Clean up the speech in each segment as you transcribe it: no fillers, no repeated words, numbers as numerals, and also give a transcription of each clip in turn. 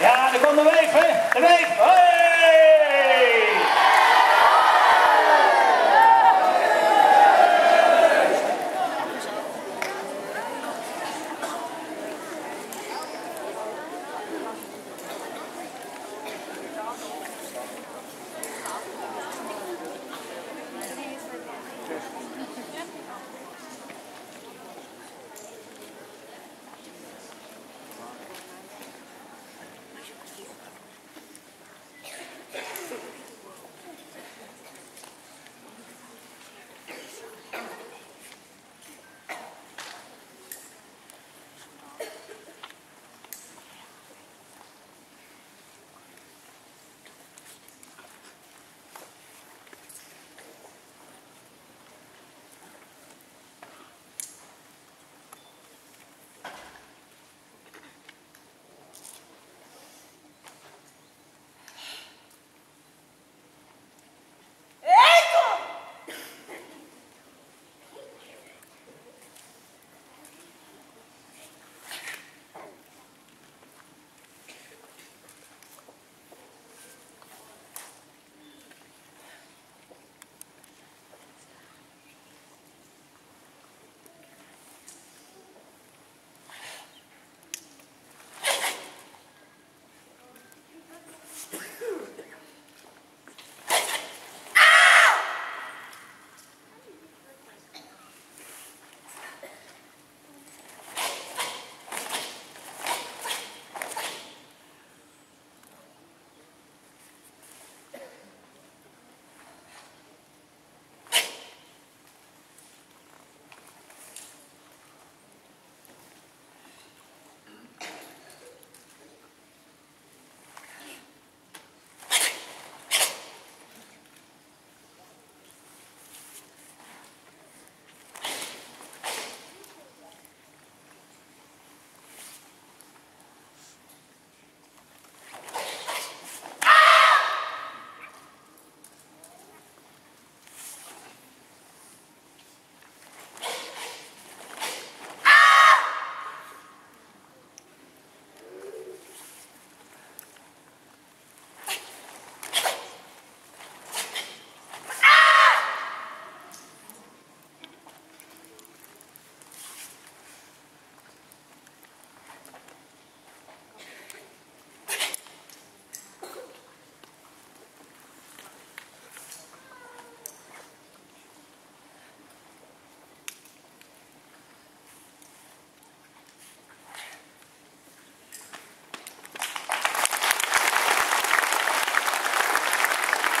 Ja, daar komt de weef, hè? De weef! Hey!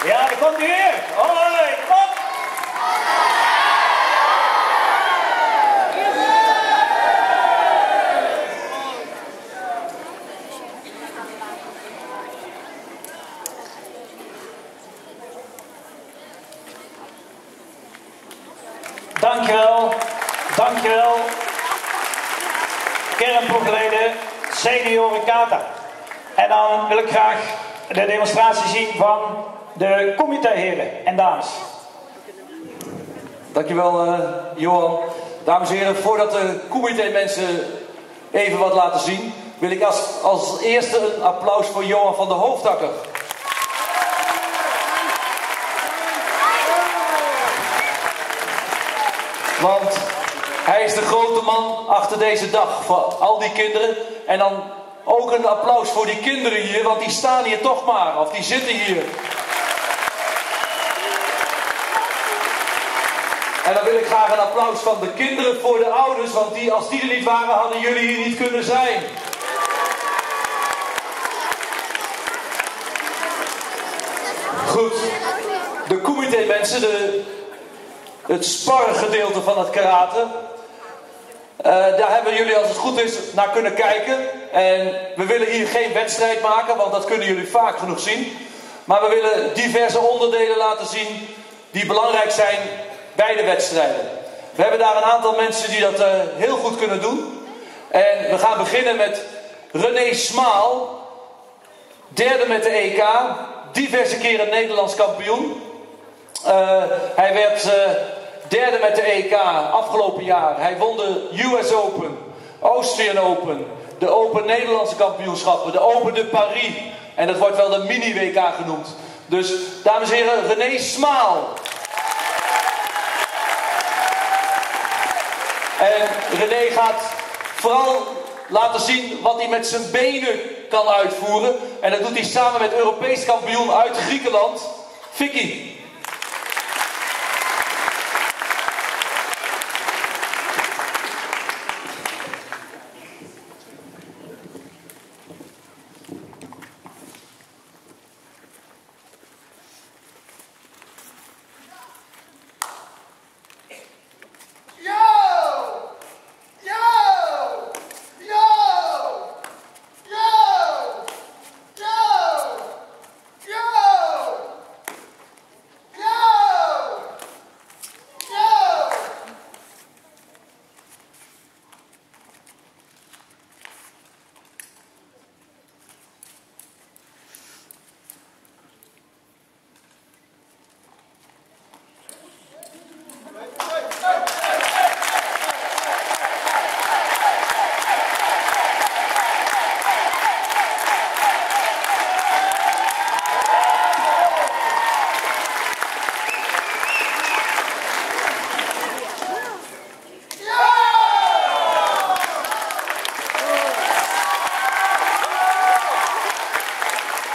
Ja, daar komt hij weer! Hoi, kom! Dankjewel, dankjewel. Kernproefleden, senioren kata. En dan wil ik graag de demonstratie zien van de comité-heren en dames. Dankjewel, Johan. Dames en heren, voordat de comité-mensen even wat laten zien, wil ik als eerste een applaus voor Johan van der Hoofddakker. Want hij is de grote man achter deze dag voor al die kinderen. En dan ook een applaus voor die kinderen hier, want die staan hier toch maar, of die zitten hier. En dan wil ik graag een applaus van de kinderen voor de ouders, want als die er niet waren, hadden jullie hier niet kunnen zijn. Goed, de comité mensen, het spargedeelte van het karate. Daar hebben jullie, als het goed is, naar kunnen kijken. En we willen hier geen wedstrijd maken, want dat kunnen jullie vaak genoeg zien. Maar we willen diverse onderdelen laten zien die belangrijk zijn bij de wedstrijden. We hebben daar een aantal mensen die dat heel goed kunnen doen. En we gaan beginnen met René Smaal. Derde met de EK. Diverse keren Nederlands kampioen. Hij werd derde met de EK afgelopen jaar. Hij won de US Open, Austrian Open, de Open Nederlandse kampioenschappen, de Open de Paris. En dat wordt wel de mini-WK genoemd. Dus, dames en heren, René Smaal. En René gaat vooral laten zien wat hij met zijn benen kan uitvoeren. En dat doet hij samen met Europees kampioen uit Griekenland, Vicky.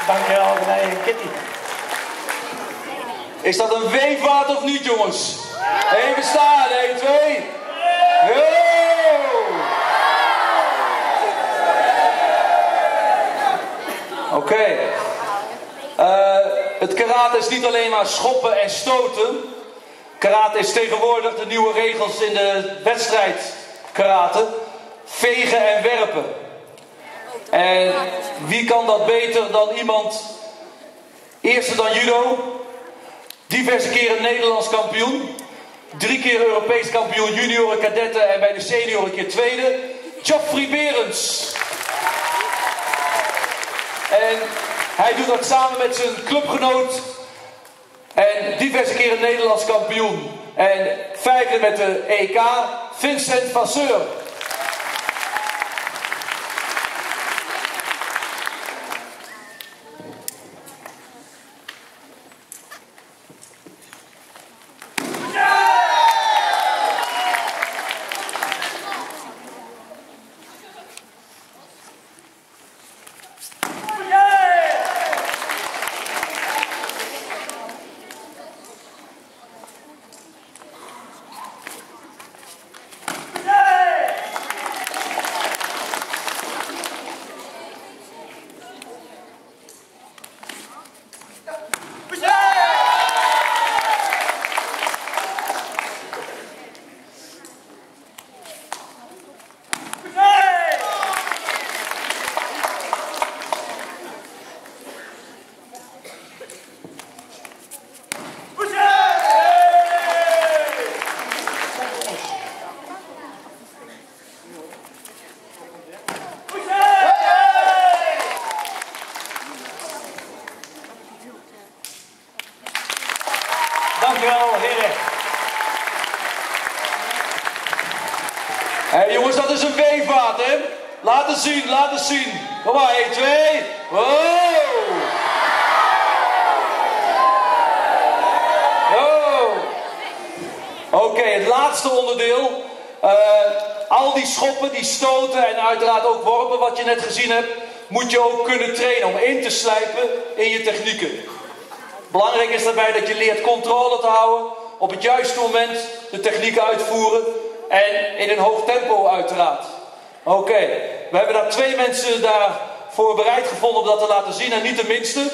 Dankjewel, René en Kitty. Is dat een weevaart of niet, jongens? Even staan, 1, 2. Oké. Het karate is niet alleen maar schoppen en stoten. Karate is tegenwoordig de nieuwe regels in de wedstrijd karate. Vegen en werpen. En wie kan dat beter dan iemand, eerste dan judo, diverse keren Nederlands kampioen, 3 keer Europees kampioen, junioren, kadetten en bij de senioren een keer tweede, Geoffrey Berens. En hij doet dat samen met zijn clubgenoot en diverse keren Nederlands kampioen en 5e met de EK, Vincent Vasseur. Hey jongens, dat is een weevaart, hè? Laat het zien, laat het zien. Kom maar, 1, 2, wow! Wow. Oké, het laatste onderdeel. Al die schoppen, die stoten en uiteraard ook worpen, wat je net gezien hebt, moet je ook kunnen trainen om in te slijpen in je technieken. Belangrijk is daarbij dat je leert controle te houden, op het juiste moment de technieken uitvoeren en in een hoog tempo uiteraard. Oké, we hebben daar 2 mensen daarvoor bereid gevonden om dat te laten zien en niet de minste.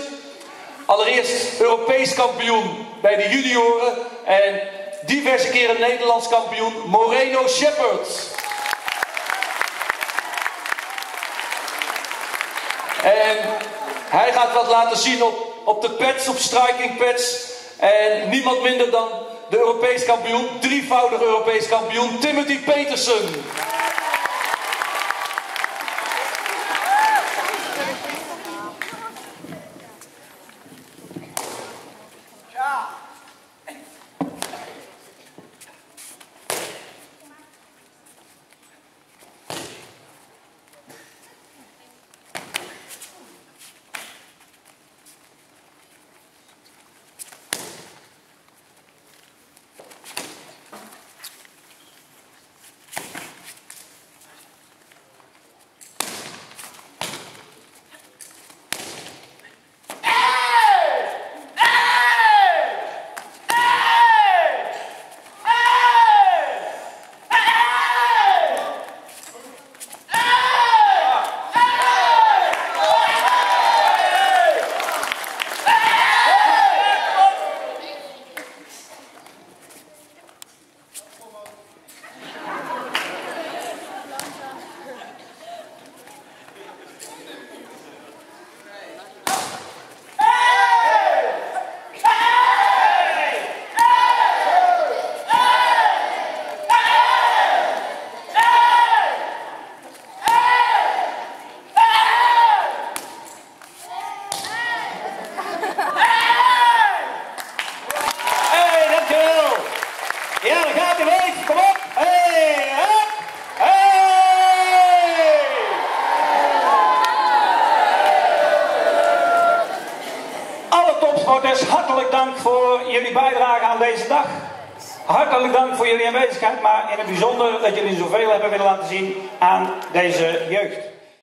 Allereerst Europees kampioen bij de junioren en diverse keren Nederlands kampioen Moreno Shepard. En hij gaat wat laten zien op de pads, op striking pads. En niemand minder dan de Europees kampioen, 3-voudig Europees kampioen, Timothy Petersen. Zandvoorters, hartelijk dank voor jullie bijdrage aan deze dag. Hartelijk dank voor jullie aanwezigheid, maar in het bijzonder dat jullie zoveel hebben willen laten zien aan deze jeugd.